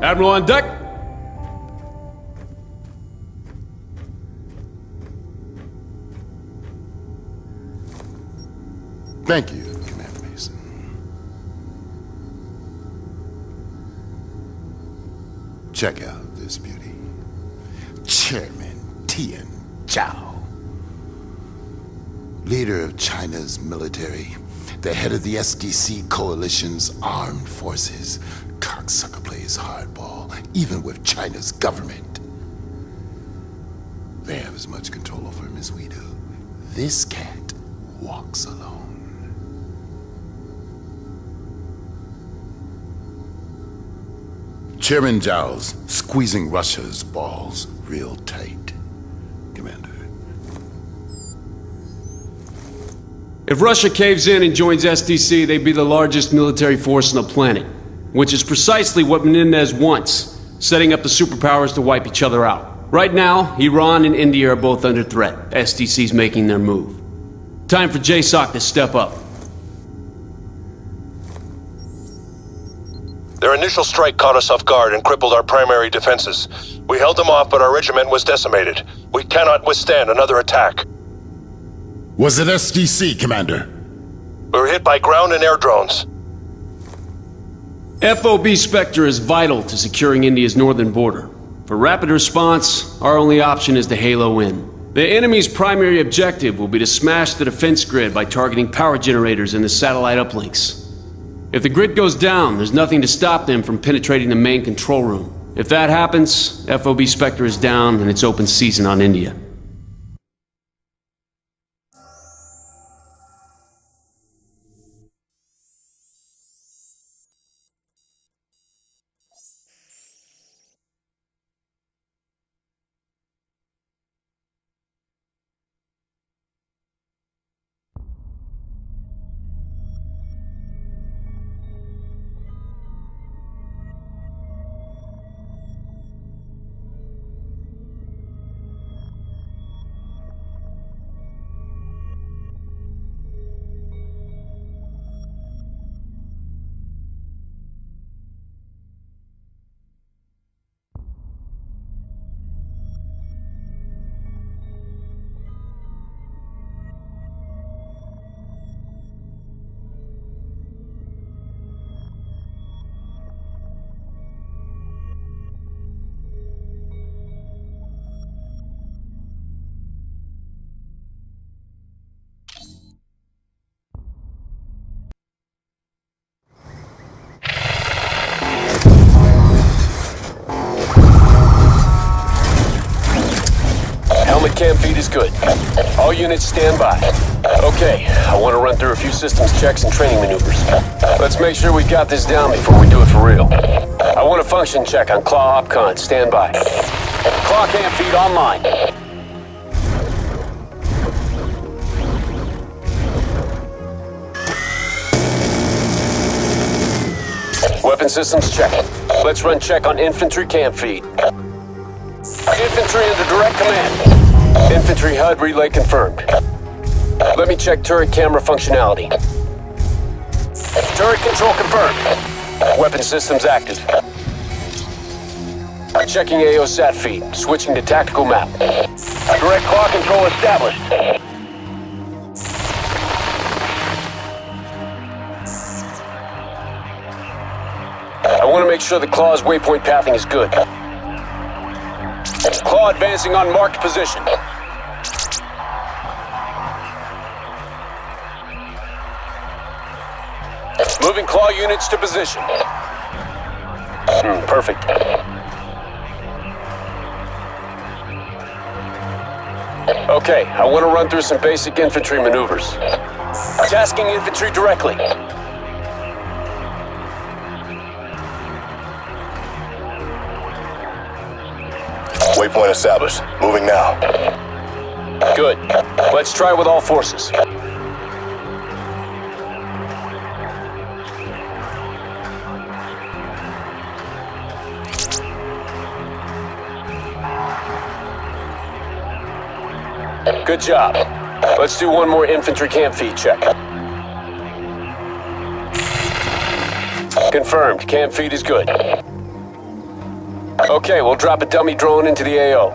Admiral on deck! Thank you, Commander Mason. Check out this beauty. Chairman Tian Zhao, leader of China's military, the head of the SDC coalition's armed forces. Cocksucker plays hardball, even with China's government. They have as much control over him as we do. This cat walks alone. Chairman Zhao's squeezing Russia's balls real tight, Commander. If Russia caves in and joins SDC, they'd be the largest military force on the planet, which is precisely what Menendez wants, setting up the superpowers to wipe each other out. Right now, Iran and India are both under threat. SDC's making their move. Time for JSOC to step up. Their initial strike caught us off guard and crippled our primary defenses. We held them off, but our regiment was decimated. We cannot withstand another attack. Was it SDC, Commander? We were hit by ground and air drones. FOB Spectre is vital to securing India's northern border. For rapid response, our only option is to halo in. The enemy's primary objective will be to smash the defense grid by targeting power generators and the satellite uplinks. If the grid goes down, there's nothing to stop them from penetrating the main control room. If that happens, FOB Spectre is down and it's open season on India. Cam feed is good. All units stand by. Okay, I want to run through a few systems checks and training maneuvers. Let's make sure we've got this down before we do it for real. I want a function check on Claw Opcon. Stand by. Claw cam feed online. Weapon systems check. Let's run check on infantry cam feed. Infantry under direct command. Infantry HUD relay confirmed. Let me check turret camera functionality. Turret control confirmed. Weapon systems active. Checking AOSAT feed. Switching to tactical map. Direct claw control established. I want to make sure the claw's waypoint pathing is good. Claw advancing on marked position. Moving claw units to position. Perfect. Okay, I want to run through some basic infantry maneuvers. Tasking infantry directly. Waypoint established. Moving now. Good. Let's try with all forces. Good job. Let's do one more infantry camp feed check. Confirmed. Camp feed is good. Okay, we'll drop a dummy drone into the AO.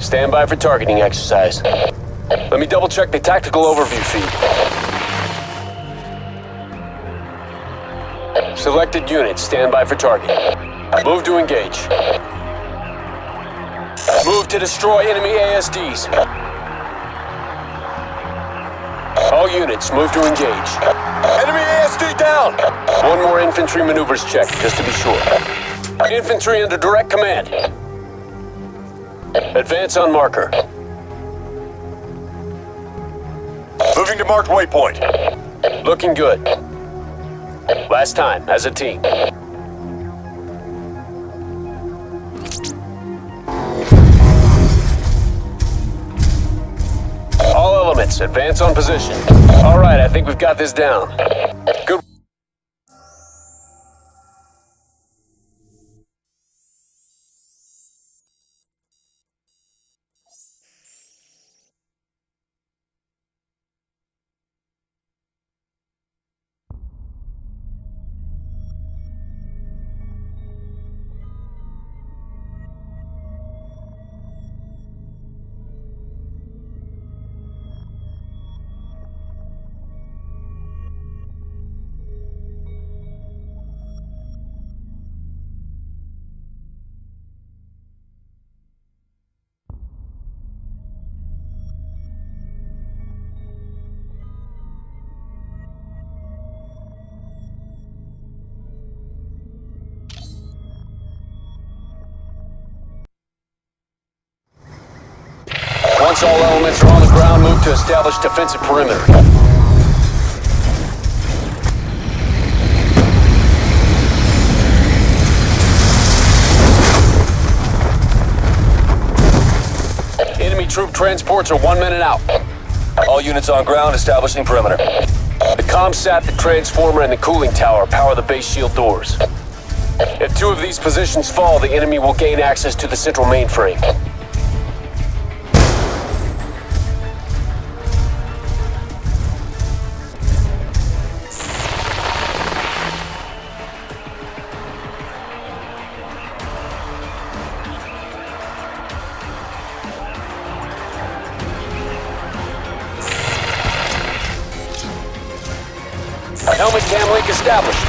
Stand by for targeting exercise. Let me double check the tactical overview feed. Selected units, stand by for target. Move to engage. Move to destroy enemy ASDs. All units, move to engage. Enemy ASD down! One more infantry maneuvers check, just to be sure. Infantry under direct command. Advance on marker. Moving to marked waypoint. Looking good. Last time, as a team. All elements, advance on position. All right, I think we've got this down. Good. Once all elements are on the ground, move to establish defensive perimeter. Enemy troop transports are 1 minute out. All units on ground, establishing perimeter. The ComSAT, the transformer, and the cooling tower power the base shield doors. If two of these positions fall, the enemy will gain access to the central mainframe. Helmet cam link established.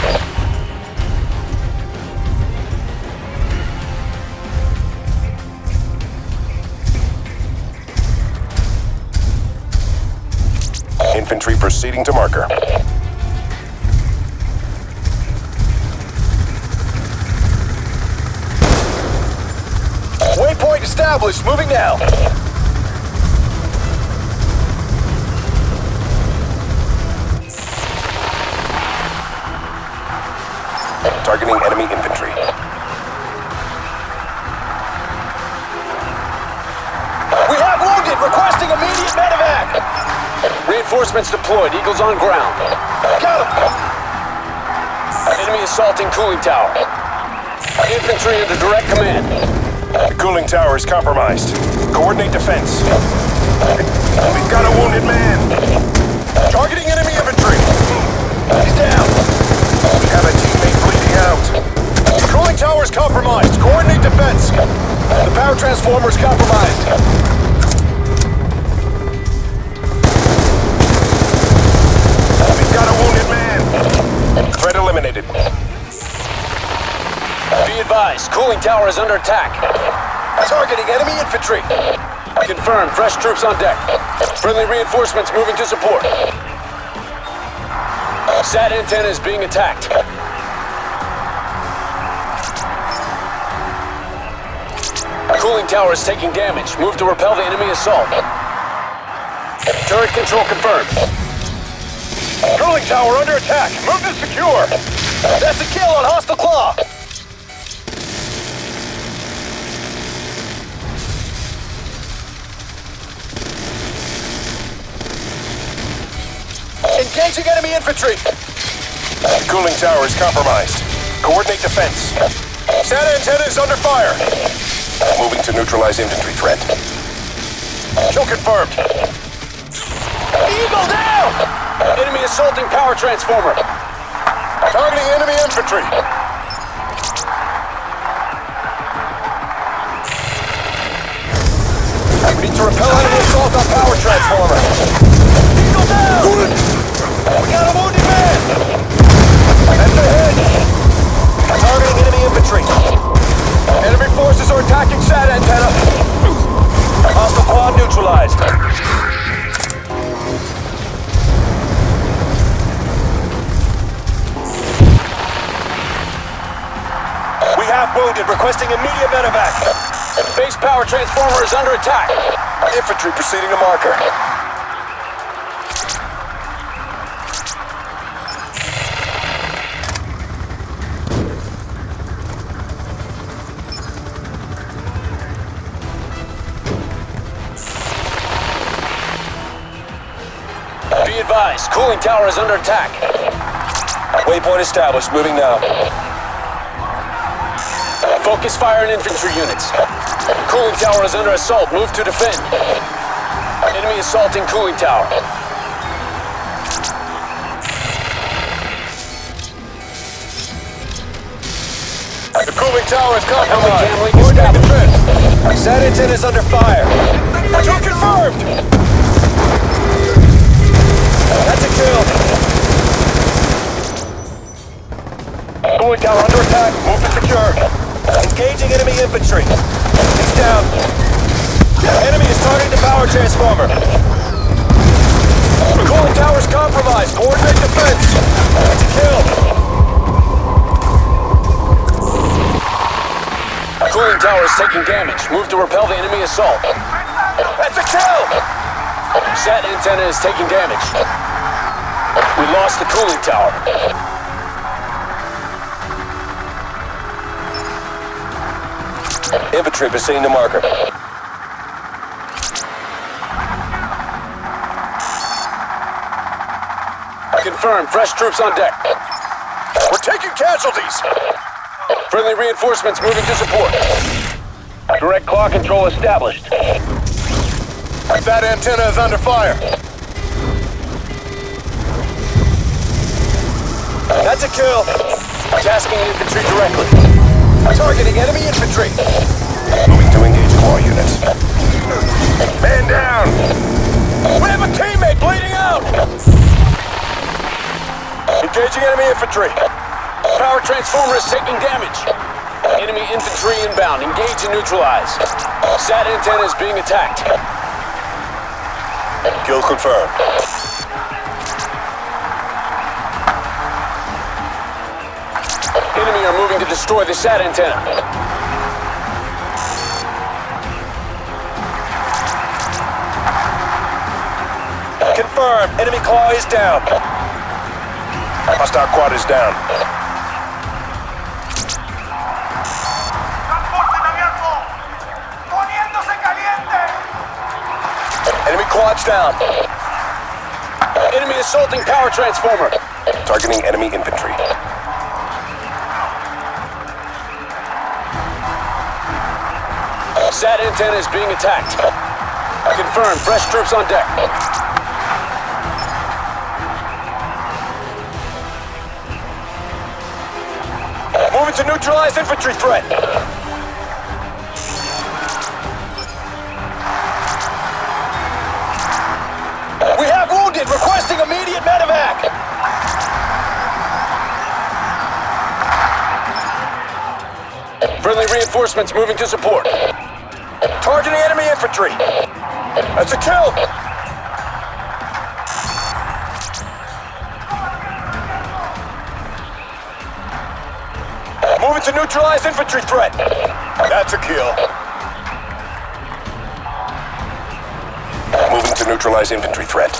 Infantry proceeding to marker. Waypoint established, moving now. Targeting enemy infantry. We have wounded! Requesting immediate medevac! Reinforcements deployed. Eagles on ground. Got him! Enemy assaulting cooling tower. Infantry under direct command. The cooling tower is compromised. Coordinate defense. We've got a wounded man. Targeting enemy infantry. He's down. We have a teammate bleeding out. The cooling tower's compromised. Coordinate defense. The power transformer's compromised. We've got a wounded man. Threat eliminated. Be advised, cooling tower is under attack. Targeting enemy infantry. Confirmed, fresh troops on deck. Friendly reinforcements moving to support. SAT antenna is being attacked. Cooling tower is taking damage. Move to repel the enemy assault. Turret control confirmed. Cooling tower under attack. Move to secure. That's a kill on hostile claw. Engaging enemy infantry! Cooling tower is compromised. Coordinate defense. SAT antenna is under fire. Moving to neutralize infantry threat. Kill confirmed. Eagle down! Enemy assaulting power transformer. Targeting enemy infantry. We need to repel enemy assault on power transformer. Eagle down! We got a wounded man! Enemy ahead! Targeting enemy infantry. Enemy forces are attacking SAT antenna. Hostile quad neutralized. We have wounded, requesting immediate medevac. Base power transformer is under attack. Infantry proceeding to marker. Be advised, cooling tower is under attack. Waypoint established, moving now. Focus fire on infantry units. Cooling tower is under assault. Move to defend. Enemy assaulting cooling tower. The cooling tower is compromised. Coordinate defense. SAT antenna is under fire. Kill confirmed. That's a kill. Cooling tower under attack. Move to secure. Engaging enemy infantry. He's down. Enemy is targeting the power transformer. Cooling tower is compromised. Coordinate defense. That's a kill. Cooling tower is taking damage. Move to repel the enemy assault. That's a kill. SAT antenna is taking damage. We lost the cooling tower. Infantry pursuing the marker. Confirmed. Fresh troops on deck. We're taking casualties. Friendly reinforcements moving to support. Direct clock control established. That antenna is under fire. That's a kill. Tasking infantry directly. Targeting enemy infantry. Moving to engage claw units. Man down! We have a teammate bleeding out! Engaging enemy infantry. Power transformer is taking damage. Enemy infantry inbound. Engage and neutralize. SAT antenna is being attacked. Kill confirmed. Enemy are moving to destroy the SAT antenna. Confirmed. Enemy claw is down. Hostile quad is down. Enemy quad's down. Enemy assaulting power transformer. Targeting enemy infantry. SAT antenna is being attacked. Confirmed. Fresh troops on deck. Moving to neutralize infantry threat. We have wounded. Requesting immediate medevac. Friendly reinforcements moving to support. Targeting enemy infantry. That's a kill. Moving to neutralize infantry threat. That's a kill. Moving to neutralize infantry threat.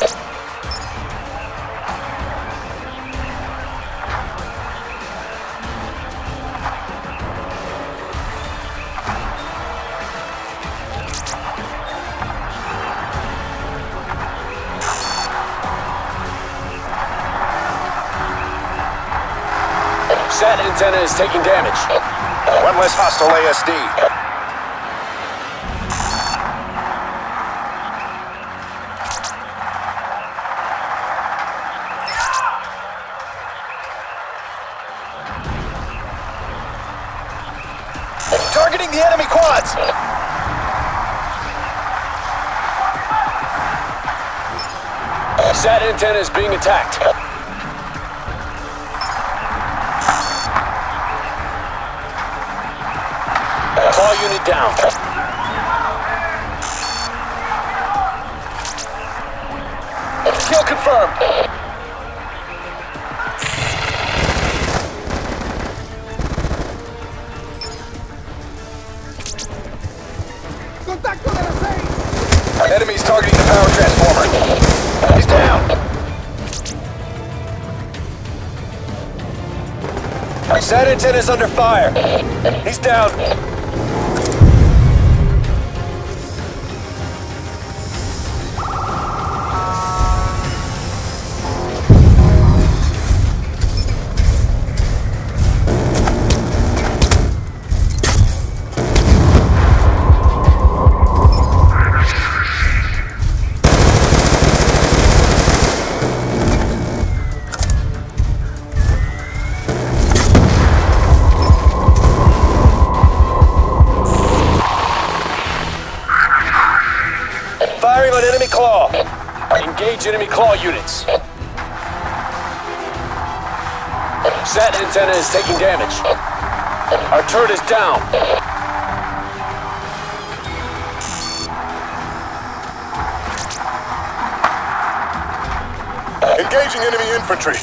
SAT antenna is taking damage. One less hostile ASD. Targeting the enemy quads! SAT antenna is being attacked. Call unit down. Kill confirmed. Enemy's targeting the power transformer. He's down. SAT antenna is under fire. He's down. Enemy claw units. SAT antenna is taking damage. Our turret is down. Engaging enemy infantry.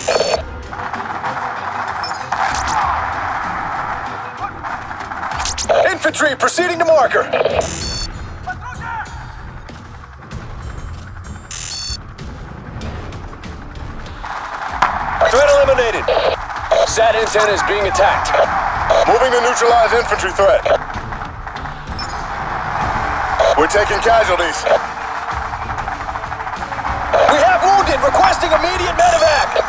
Infantry proceeding to marker. SAT antenna is being attacked. Moving to neutralize infantry threat. We're taking casualties. We have wounded, requesting immediate medevac.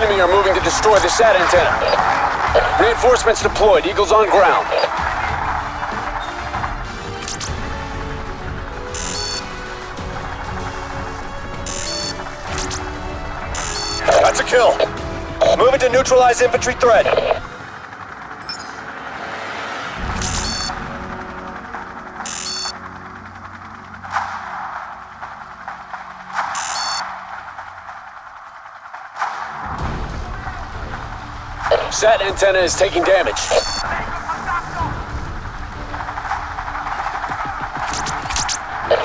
Enemy are moving to destroy the SAT antenna. Reinforcements deployed, Eagles on ground. That's a kill. Moving to neutralize infantry threat. SAT antenna is taking damage.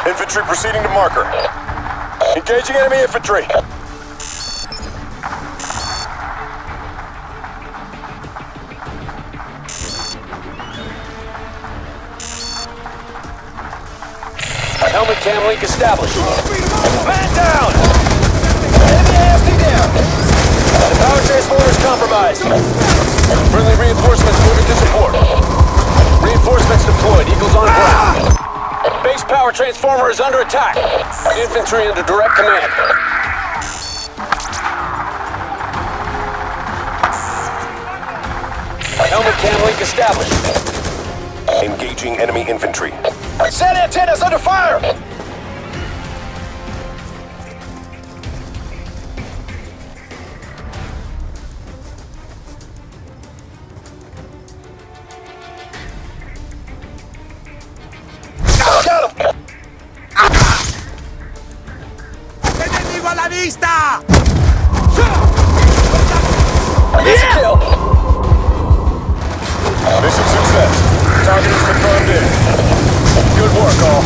Infantry proceeding to marker. Engaging enemy infantry. Helmet cam link established. Man down! Enemy ASD down! The power transformer is compromised. Friendly reinforcements moving to support. Reinforcements deployed, Eagles on ground. Base power transformer is under attack. Infantry under direct command. Helmet cam link established. Engaging enemy infantry. SAT antenna is under fire! Got him! Enemigo a la vista! It's a kill! Mission success! Target is confirmed in. Good work, all.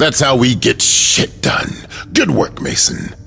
That's how we get shit done. Good work, Mason.